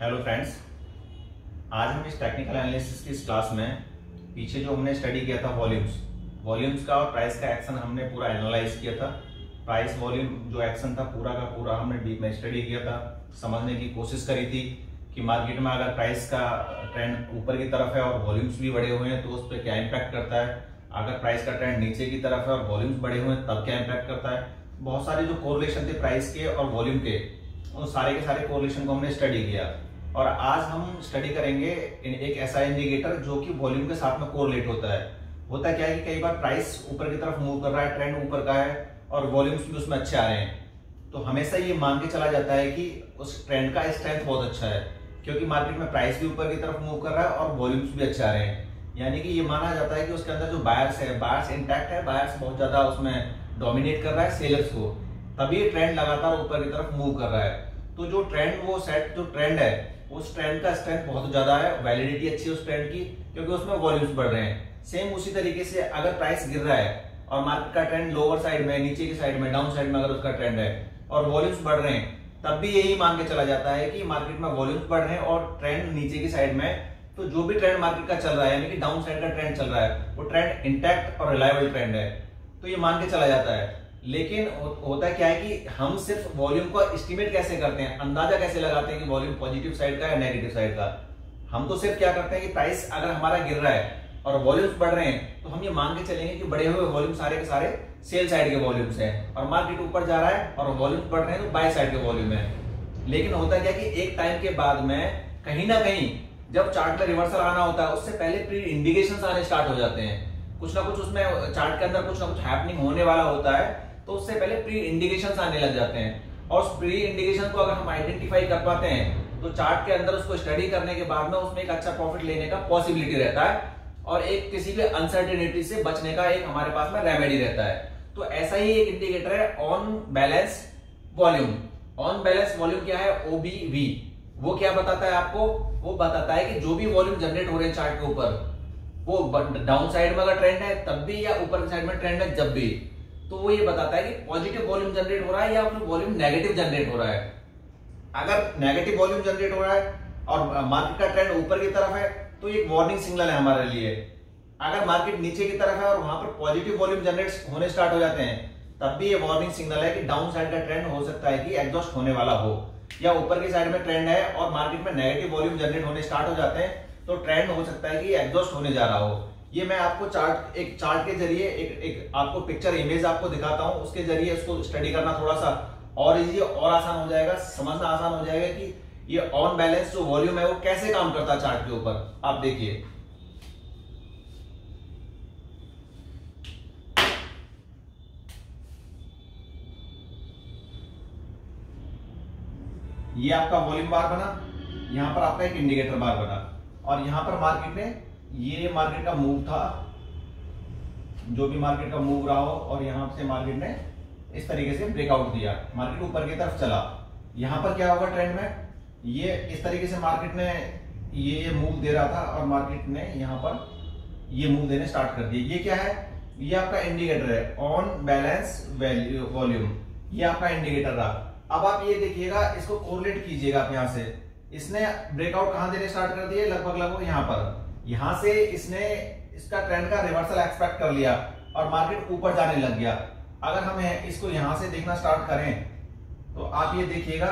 Hello friends, आज हम इस टेक्निकल एनालिसिस की इस क्लास में पीछे जो हमने स्टडी किया था वॉल्यूम्स का और प्राइस का एक्शन हमने पूरा एनालाइज किया था। प्राइस वॉल्यूम जो एक्शन था पूरा का पूरा हमने डीप में स्टडी किया था, समझने की कोशिश करी थी कि मार्केट में अगर प्राइस का ट्रेंड ऊपर की तरफ है और वॉल्यूम्स भी बढ़े हुए हैं तो उस पर क्या इम्पैक्ट करता है, अगर प्राइस का ट्रेंड नीचे की तरफ है और वॉल्यूम्स बढ़े हुए हैं तब क्या इम्पैक्ट करता है। बहुत सारे जो कोरिलेशन थे प्राइस के और वॉल्यूम के, उन सारे के सारे कोरिलेशन को हमने स्टडी किया और आज हम स्टडी करेंगे एक ऐसा इंडिकेटर जो कि वॉल्यूम के साथ में कोरिलेट होता है। होता क्या है कि कई बार प्राइस ऊपर की तरफ मूव कर रहा है, ट्रेंड ऊपर का है और वॉल्यूम्स भी उसमें अच्छे आ रहे हैं, तो हमेशा ये मान के चला जाता है कि उस ट्रेंड का स्ट्रेंथ बहुत अच्छा है क्योंकि मार्केट में प्राइस भी ऊपर की तरफ मूव कर रहा है और वॉल्यूम्स भी अच्छे आ रहे हैं। यानी कि ये माना जाता है कि उसके अंदर जो बायर्स है, बायर्स इंटैक्ट है, बायर्स बहुत ज्यादा उसमें डोमिनेट कर रहा है सेलर्स को, तभी ट्रेंड लगातार ऊपर की तरफ मूव कर रहा है। तो जो ट्रेंड जो ट्रेंड है उस ट्रेंड का स्ट्रेंथ बहुत ज्यादा है, वैलिडिटी अच्छी है उस ट्रेंड की क्योंकि उसमें वॉल्यूम्स बढ़ रहे हैं। सेम उसी तरीके से अगर प्राइस गिर रहा है और मार्केट का ट्रेंड लोअर साइड में, नीचे की साइड में, डाउन साइड में अगर उसका ट्रेंड है और वॉल्यूम्स बढ़ रहे हैं, तब भी यही मान के चला जाता है कि मार्केट में वॉल्यूम्स बढ़ रहे हैं और ट्रेंड नीचे की साइड में, तो जो भी ट्रेंड मार्केट का चल रहा है यानी कि डाउन साइड का ट्रेंड चल रहा है वो ट्रेंड इंटैक्ट और रिलायबल ट्रेंड है, तो ये मान के चला जाता है। लेकिन होता क्या है कि हम सिर्फ वॉल्यूम को एस्टिमेट कैसे करते हैं, अंदाजा कैसे लगाते हैं कि वॉल्यूम पॉजिटिव साइड का या नेगेटिव साइड का। हम तो सिर्फ क्या करते हैं कि प्राइस अगर हमारा गिर रहा है और वॉल्यूम्स बढ़ रहे हैं तो हम ये मान के चलेंगे कि बढ़े हुए वॉल्यूम सारे के सारे सेल साइड के वॉल्यूम्स हैं और मार्केट ऊपर जा रहा है और वॉल्यूम्स बढ़ रहे हैं तो बाय साइड के वॉल्यूम है। लेकिन होता क्या कि एक टाइम के बाद में कहीं ना कहीं जब चार्ट में रिवर्सल आना होता है उससे पहले प्री इंडिकेशन आने स्टार्ट हो जाते हैं, कुछ ना कुछ उसमें चार्ट के अंदर कुछ ना कुछ हैपनिंग होने वाला होता है, तो उससे पहले प्री इंडिकेशंस आने लग जाते हैं और प्री इंडिकेशन को अगर हम आइडेंटिफाई कर पाते हैं तो चार्ट के अंदर उसको स्टडी करने के बाद में उसमें एक अच्छा प्रॉफिट लेने का पॉसिबिलिटी रहता है और एक किसी भी अनसर्टेनिटी से बचने का एक हमारे पास में रेमेडी रहता है। तो ऐसा ही एक इंडिकेटर है on balance volume. On balance volume क्या है? OBV। वो क्या बताता है आपको? वो बताता है कि जो भी वॉल्यूम जनरेट हो रहे हैं चार्ट के ऊपर, वो डाउन साइड में अगर ट्रेंड है तब भी या ऊपर की साइड में ट्रेंड है जब भी, तो वो ये बताता है कि पॉजिटिव वॉल्यूम जनरेट हो रहा है या फिर वॉल्यूम नेगेटिव जनरेट हो रहा है। अगर नेगेटिव वॉल्यूम जनरेट हो रहा है और मार्केट का ट्रेंड ऊपर की तरफ है तो एक वार्निंग सिग्नल है हमारे लिए। अगर मार्केट नीचे की तरफ है और वहां पर पॉजिटिव वॉल्यूम जनरेट होने स्टार्ट हो जाते हैं तब भी ये वार्निंग सिग्नल है कि डाउन साइड का ट्रेंड हो सकता है कि एग्जॉस्ट होने वाला हो, या ऊपर की साइड में ट्रेंड है और मार्केट में नेगेटिव वॉल्यूम जनरेट होने स्टार्ट हो जाते हैं तो ट्रेंड हो सकता है कि एग्जॉस्ट होने जा रहा हो। ये मैं आपको चार्ट के जरिए एक आपको पिक्चर इमेज आपको दिखाता हूं, उसके जरिए इसको स्टडी करना थोड़ा सा और इजी और आसान हो जाएगा, समझना आसान हो जाएगा कि ये ऑन बैलेंस जो वॉल्यूम है वो कैसे काम करता है चार्ट के ऊपर। आप देखिए ये आपका वॉल्यूम बार बना, यहां पर आपका एक इंडिकेटर बार बना और यहां पर मार्केट ने, ये मार्केट का मूव था, जो भी मार्केट का मूव रहा हो, और यहां से मार्केट ने इस तरीके से ब्रेकआउट दिया, मार्केट ऊपर की तरफ चला। यहां पर क्या होगा ट्रेंड में, ये इस तरीके से मार्केट ने ये मूव दे रहा था और मार्केट ने यहां पर ये मूव देने स्टार्ट कर दिया। ये क्या है? ये आपका इंडिकेटर है ऑन बैलेंस वॉल्यूम, ये आपका इंडिकेटर रहा। अब आप ये देखिएगा, इसको कोरिलेट कीजिएगा आप, यहां से इसने ब्रेकआउट कहां देने स्टार्ट कर दिए, लगभग यहां पर, यहां से इसने इसका ट्रेंड का रिवर्सल एक्सपेक्ट कर लिया और मार्केट ऊपर जाने लग गया। अगर हम इसको यहां से देखना स्टार्ट करें तो आप ये देखिएगा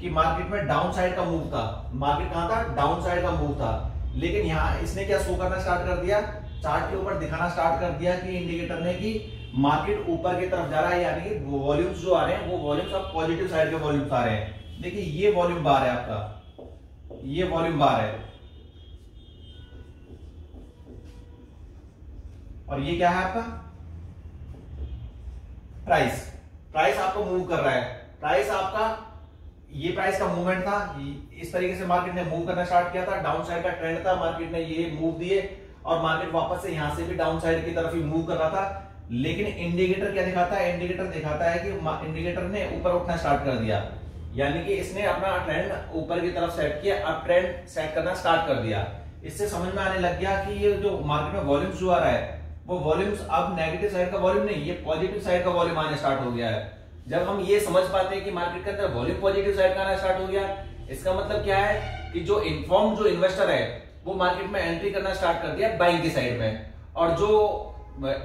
कि मार्केट में डाउन साइड का मूव था, मार्केट कहां था, डाउन साइड का मूव था, लेकिन यहां इसने क्या शो करना स्टार्ट कर दिया, चार्ट के ऊपर दिखाना स्टार्ट कर दिया कि इंडिकेटर ने कि मार्केट ऊपर की तरफ जा रहा है, यानी कि वॉल्यूम्स जो आ रहे हैं वो वॉल्यूम्स अब पॉजिटिव साइड के वॉल्यूम्स आ रहे हैं। देखिए ये वॉल्यूम बार है आपका, ये वॉल्यूम बार है और ये क्या है आपका प्राइस। प्राइस आपको मूव कर रहा है, प्राइस आपका, ये प्राइस का मूवमेंट था, इस तरीके से मार्केट ने मूव करना स्टार्ट किया था, डाउन साइड का ट्रेंड था, मार्केट ने ये मूव दिए और मार्केट वापस से यहां से भी डाउन साइड की तरफ ही मूव कर रहा था। लेकिन इंडिकेटर क्या दिखाता है, इंडिकेटर दिखाता है कि इंडिकेटर ने ऊपर उठना स्टार्ट कर दिया, यानी कि इसने अपना ट्रेंड ऊपर की तरफ सेट किया, अब ट्रेंड सेट करना स्टार्ट कर दिया। इससे समझ में आने लग गया कि ये जो मार्केट में वॉल्यूम जो आ रहा है वो वॉल्यूम्स अब नेगेटिव साइड का वॉल्यूम नहीं, ये पॉजिटिव साइड का वॉल्यूम आना स्टार्ट हो गया है। जब हम ये समझ पाते हैं कि मार्केट के अंदर वॉल्यूम पॉजिटिव साइड का आना स्टार्ट हो गया, इसका मतलब क्या है कि जो इन्फॉर्म्ड जो इन्वेस्टर है वो मार्केट में एंट्री करना स्टार्ट कर दिया बाइंग की साइड में, और जो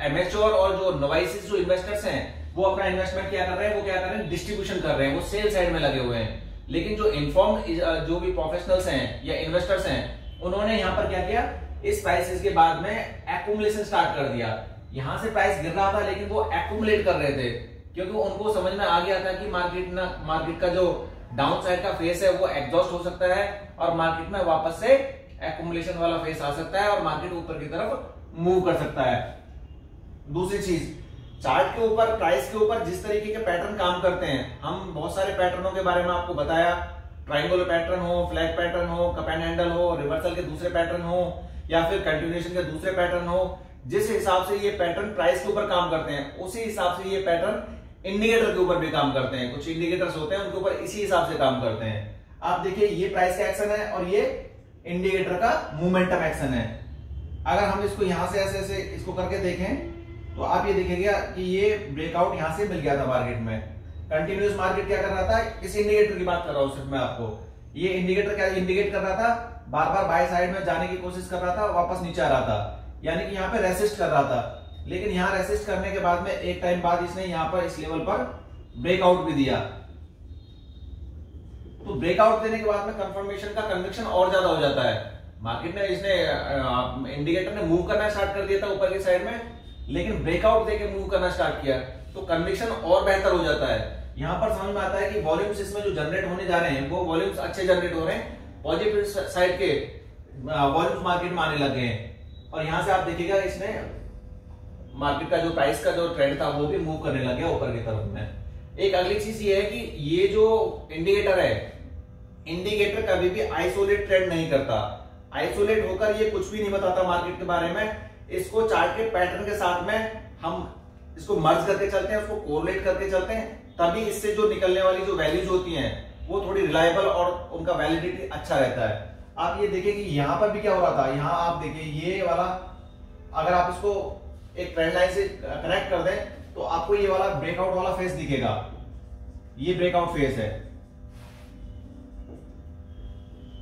एमेच्योर और जो नोवाइसिस जो इन्वेस्टर्स हैं वो अपना इन्वेस्टमेंट क्या कर रहे हैं, वो क्या कर रहे हैं, डिस्ट्रीब्यूशन कर रहे हैं, वो सेल साइड में लगे हुए हैं। लेकिन जो इन्फॉर्म्ड जो भी प्रोफेशनल्स हैं या इन्वेस्टर्स हैं उन्होंने यहाँ पर क्या किया, इस क्राइसिस के बाद में एक्युमुलेशन स्टार्ट कर दिया। यहाँ से प्राइस गिर रहा था लेकिन वो एक्युमुलेट कर रहे थे क्योंकि उनको समझ में आ गया था कि मार्केट का जो डाउन साइड का फेस है वो एग्जॉस्ट हो सकता है और मार्केट में वापस से एक्युमुलेशन वाला फेस आ सकता है और मार्केट ऊपर की तरफ मूव कर सकता है। दूसरी चीज, चार्ट के ऊपर, प्राइस के ऊपर जिस तरीके के पैटर्न काम करते हैं, हम बहुत सारे पैटर्नों के बारे में आपको बताया, ट्रायंगल पैटर्न हो, फ्लैट पैटर्न हो, कप एंड हैंडल हो, रिवर्सल के दूसरे पैटर्न हो या फिर कंटिन्यूएशन के दूसरे पैटर्न हो, जिस हिसाब से ये पैटर्न प्राइस के ऊपर काम करते हैं उसी हिसाब से ये पैटर्न इंडिकेटर के ऊपर भी काम करते हैं। कुछ इंडिकेटर्स होते हैं उनके ऊपर इसी हिसाब से काम करते हैं। आप देखिए ये प्राइस का एक्शन है और ये इंडिकेटर का मोमेंटम एक्शन है। अगर हम इसको यहां से ऐसे ऐसे इसको करके देखें तो आप ये देखेगा कि ये ब्रेकआउट यहां से मिल गया था मार्केट में। कंटिन्यूअस मार्केट क्या कर रहा था, इस इंडिकेटर की बात कर रहा हूं सिर्फ मैं आपको, ये इंडिकेटर क्या इंडिकेट कर रहा था, बार बार बाय साइड में जाने की कोशिश कर रहा था, वापस नीचे आ रहा था, यानी कि यहाँ पे रेसिस्ट कर रहा था। लेकिन यहाँ रेसिस्ट करने के बाद में एक टाइम बाद इसने यहाँ पर इस लेवल पर ब्रेकआउट भी दिया, तो ब्रेकआउट देने के बाद में कंफर्मेशन का कन्विक्शन और ज्यादा हो जाता है। मार्केट ने इसने इंडिकेटर ने मूव करना स्टार्ट कर दिया था ऊपर की साइड में, लेकिन ब्रेकआउट देके मूव करना स्टार्ट किया तो कन्विक्शन और बेहतर हो जाता है। यहाँ पर समझ में आता है कि वॉल्यूम्स इसमें जो जनरेट होने जा रहे हैं वो वॉल्यूम्स अच्छे जनरेट हो रहे हैं, पॉजिटिव साइड के वॉल्यूम्स मार्केट में आने लगे हैं। और यहाँ से आप देखिएगा इसने मार्केट का जो प्राइस का जो ट्रेंड था वो भी मूव करने लग गया ऊपर की तरफ में। एक अगली चीज ये है कि ये जो इंडिकेटर है, इंडिकेटर कभी भी आइसोलेट ट्रेंड नहीं करता, आइसोलेट होकर ये कुछ भी नहीं बताता मार्केट के बारे में। इसको चार्ट के पैटर्न के साथ में हम इसको मर्ज करके चलते हैं, उसको कोरिलेट करके चलते हैं, तभी इससे जो निकलने वाली जो वैल्यूज होती हैं वो थोड़ी रिलायबल और उनका वैलिडिटी अच्छा रहता है। आप ये देखिए कि यहाँ पर भी क्या हो रहा था, यहाँ आप देखिए ये वाला, अगर आप इसको एक ट्रेंड लाइन से कनेक्ट कर दें तो आपको ये वाला ब्रेकआउट वाला फेस दिखेगा, ये ब्रेकआउट फेस है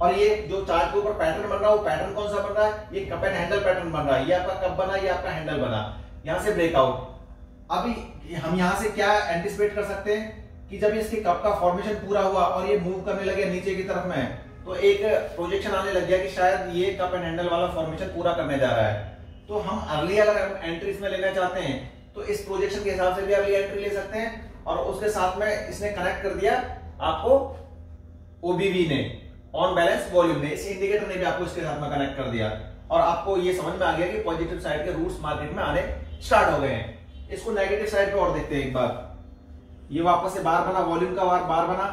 और ये जो चार्ट के ऊपर पैटर्न बन रहा है वो पैटर्न कौन सा बन रहा है, ये कप एंड हैंडल पैटर्न बन रहा है। ये आपका कप बना, ये आपका हैंडल बना, यहाँ से ब्रेकआउट। अभी हम यहाँ से क्या एंटिसिपेट कर सकते हैं कि जब इसके कप का फॉर्मेशन पूरा हुआ और ये मूव करने लगे नीचे की तरफ में, तो एक प्रोजेक्शन आने लग गया कि शायद ये कप एंड हैंडल वाला फॉर्मेशन पूरा करने जा रहा है। तो हम अर्ली अगर एंट्रीज में लेना चाहते हैं तो इस प्रोजेक्शन के हिसाब से भी अर्ली एंट्री ले सकते हैं। और उसके साथ में इसने कनेक्ट कर दिया आपको ओबीवी ने, ऑन बैलेंस वॉल्यूम ने, इस इंडिकेटर ने भी आपको इसके साथ में कनेक्ट कर दिया और आपको ये समझ में आ गया कि पॉजिटिव साइड के रूट्स मार्केट में आने स्टार्ट हो गए हैं। इसको नेगेटिव साइड पे और देखते हैं एक बार, ये वापस से बार बना, वॉल्यूम का बार बना,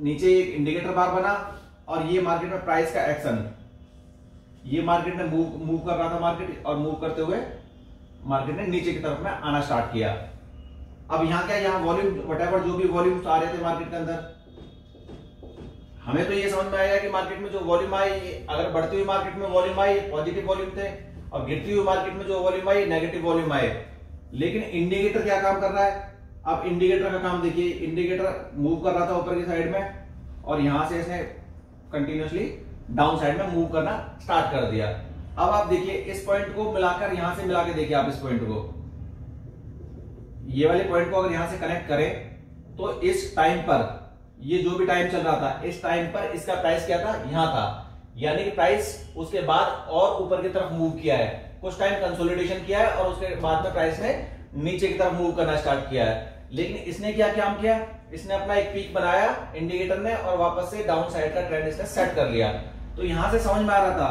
नीचे एक इंडिकेटर बार बना और ये मार्केट में प्राइस का एक्शन, ये मार्केट में मूव कर रहा था मार्केट और मूव करते हुए मार्केट ने नीचे की तरफ में आना स्टार्ट किया। अब यहाँ क्या, यहाँ वॉल्यूम व्हाटएवर जो भी वॉल्यूम्स आ रहे थे मार्केट के अंदर, हमें तो ये समझ में आएगा कि मार्केट में जो वॉल्यूम आई, अगर बढ़ती हुई मार्केट में वॉल्यूम आई पॉजिटिव वॉल्यूम थे और गिरती हुई मार्केट में जो वॉल्यूम आई नेगेटिव वॉल्यूम आए। लेकिन इंडिकेटर क्या काम कर रहा है, अब इंडिकेटर का काम देखिए, इंडिकेटर मूव कर रहा था ऊपर की साइड में और यहां से इसने कंटिन्यूअसली डाउन साइड में मूव करना स्टार्ट कर दिया। अब आप देखिए इस पॉइंट को मिलाकर यहां से मिला के देखिए, आप इस पॉइंट को, ये वाले पॉइंट को अगर यहां से कनेक्ट करें तो इस टाइम पर, ये जो भी टाइम चल रहा था इस टाइम पर इसका प्राइस क्या था, यहाँ था, यानी कि प्राइस उसके बाद और ऊपर की तरफ मूव किया है, कुछ टाइम कंसोलिडेशन किया है और उसके बाद में प्राइस ने नीचे की तरफ मूव करना स्टार्ट किया है। लेकिन इसने क्या काम किया, इसने अपना एक पीक बनाया इंडिकेटर ने और वापस से डाउन साइड का ट्रेंड इसने सेट कर लिया। तो यहां से समझ में आ रहा था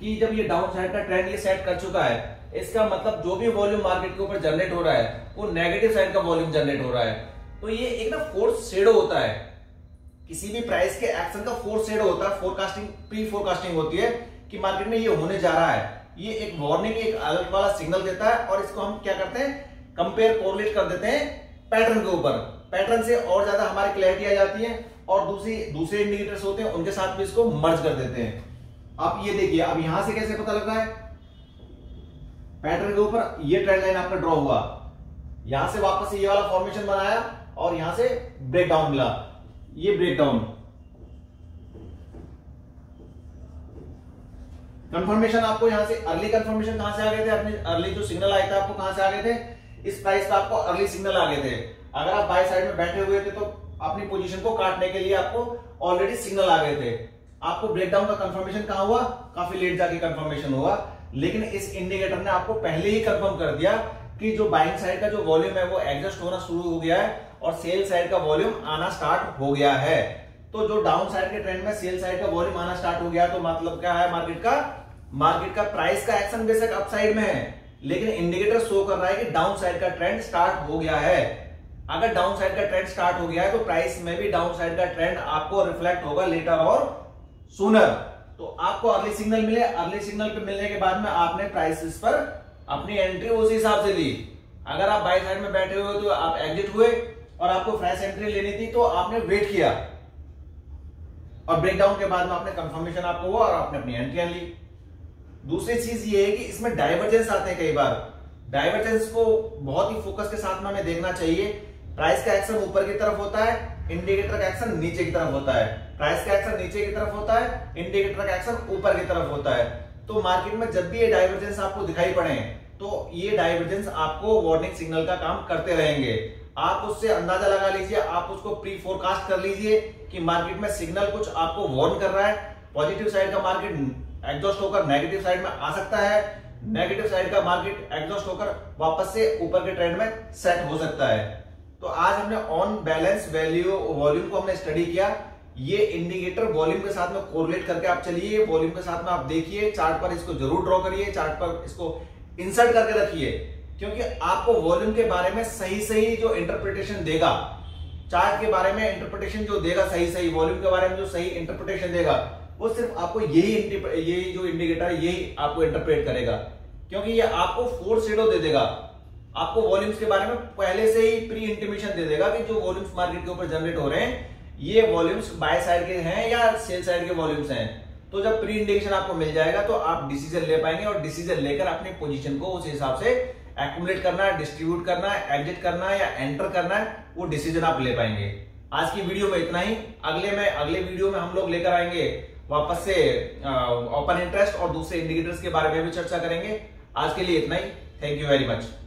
कि जब ये डाउन साइड का ट्रेंड ये सेट कर चुका है, इसका मतलब जो भी वॉल्यूम मार्केट के ऊपर जनरेट हो रहा है वो नेगेटिव साइड का वॉल्यूम जनरेट हो रहा है। तो ये एक ना फोर्स शैडो होता है, किसी भी प्राइस के एक्शन का फोर्स शैडो होता है, फोरकास्टिंग, प्री फोरकास्टिंग होती है कि मार्केट में ये होने जा रहा है, ये एक वार्निंग, एक अलर्ट वाला सिग्नल देता है और इसको हम क्या करते हैं, कंपेयर कोरिलेट कर देते हैं पैटर्न के ऊपर, पैटर्न से और ज्यादा हमारी क्लैरिटी आ जाती है और दूसरे इंडिकेटर्स होते हैं उनके साथ भी इसको मर्ज कर देते हैं। आप ये देखिए, अब यहां से कैसे पता लग रहा है, पैटर्न के ऊपर ये ट्रेंड लाइन आपका ड्रॉ हुआ, यहां से वापस ये वाला फॉर्मेशन बनाया और यहां से ब्रेकडाउन मिला, ये ब्रेकडाउन कंफर्मेशन आपको यहाँ से अर्ली कंफर्मेशन कहाँ से आ गए थे, अपने अर्ली जो सिग्नल आए थे आपको कहाँ से आ गए थे, इस प्राइस पे आपको अर्ली सिग्नल आ गए थे। अगर आप बाय साइड में बैठे हुए थे तो अपनी पोजीशन को काटने के लिए आपको ऑलरेडी सिग्नल आ गए थे। आपको ब्रेकडाउन का कंफर्मेशन कहाँ हुआ, काफी लेट जाके कंफर्मेशन हुआ, लेकिन इस इंडिकेटर ने आपको पहले ही कंफर्म कर दिया कि जो बाइंग साइड का जो वॉल्यूम है वो एडजस्ट होना शुरू हो गया है और सेल साइड का वॉल्यूम आना स्टार्ट हो गया है। तो जो डाउन साइड के ट्रेंड में सेल साइड का वॉल्यूम आना स्टार्ट हो गया, तो मतलब क्या है, मार्केट का प्राइस का एक्शन बेशक अपसाइड में है, लेकिन इंडिकेटर शो कर रहा है कि डाउन साइड का ट्रेंड स्टार्ट हो गया है। अगर डाउन साइड का ट्रेंड स्टार्ट हो गया है तो प्राइस में भी डाउन साइड का ट्रेंड आपको रिफ्लेक्ट होगा लेटर और सूनर। तो आपको अर्ली सिग्नल मिले, अर्ली सिग्नल पे मिलने के बाद में आपने प्राइस पर अपनी एंट्री उसी हिसाब से ली। अगर आप बाय साइड में बैठे हुए तो आप एग्जिट हुए और आपको फ्रेश एंट्री लेनी थी तो आपने वेट किया और ब्रेकडाउन के बाद में आपने कंफर्मेशन आपको हुआ और आपने अपनी एंट्री ली। दूसरी चीज ये है कि इसमें डाइवर्जेंस आते हैं, कई बार डाइवर्जेंस को बहुत ही फोकस के साथ में हमें देखना चाहिए। प्राइस का एक्शन ऊपर की तरफ होता है, इंडिकेटर का एक्शन नीचे की तरफ होता है, प्राइस का एक्शन नीचे की तरफ होता है, इंडिकेटर का एक्शन ऊपर की तरफ होता है। तो मार्केट में जब भी ये डाइवर्जेंस आपको दिखाई पड़े तो ये डाइवर्जेंस आपको वार्निंग सिग्नल का काम करते रहेंगे। आप उससे अंदाजा लगा लीजिए, आप उसको प्री फोरकास्ट कर लीजिए कि मार्केट में सिग्नल कुछ आपको वार्न कर रहा है। पॉजिटिव साइड का मार्केट एग्जॉस्ट होकर नेगेटिव साइड में आ सकता है, नेगेटिव साइड का मार्केट एग्जॉस्ट होकर वापस से ऊपर के ट्रेंड में सेट हो सकता है। तो आज हमने ऑन बैलेंस वॉल्यूम को हमने स्टडी किया। ये इंडिकेटर वॉल्यूम के साथ में कोरिलेट करके आप चलिए, वॉल्यूम के साथ में आप देखिए, चार्ट पर इसको जरूर ड्रॉ करिए, चार्ट पर इसको इंसर्ट करके रखिए, क्योंकि आपको वॉल्यूम के बारे में सही जो इंटरप्रिटेशन देगा, चार्ट के बारे में इंटरप्रिटेशन जो देगा, सही वॉल्यूम के बारे में जो सही इंटरप्रिटेशन देगा, वो सिर्फ आपको यही जो इंडिकेटर है यही आपको इंटरप्रेट करेगा, क्योंकि ये आपको फोर्स शैडो दे देगा। आपको वॉल्यूम्स के बारे में पहले से ही प्री इंटीमेशन दे देगा कि जो वॉल्यूम्स मार्केट के ऊपर जनरेट हो रहे हैं ये वॉल्यूम्स बाय साइड के हैं या सेल साइड के वॉल्यूम्स हैं। तो जब प्री इंडिकेशन आपको मिल जाएगा तो आप डिसीजन ले पाएंगे और डिसीजन लेकर अपने पोजीशन को उस हिसाब से एक्युमुलेट करना है, डिस्ट्रीब्यूट करना है, एग्जिट करना है या एंटर करना है, वो डिसीजन आप ले पाएंगे। आज की वीडियो में इतना ही। अगले वीडियो में हम लोग लेकर आएंगे वापस से ओपन इंटरेस्ट और दूसरे इंडिकेटर्स के बारे में भी चर्चा करेंगे। आज के लिए इतना ही। Thank you very much.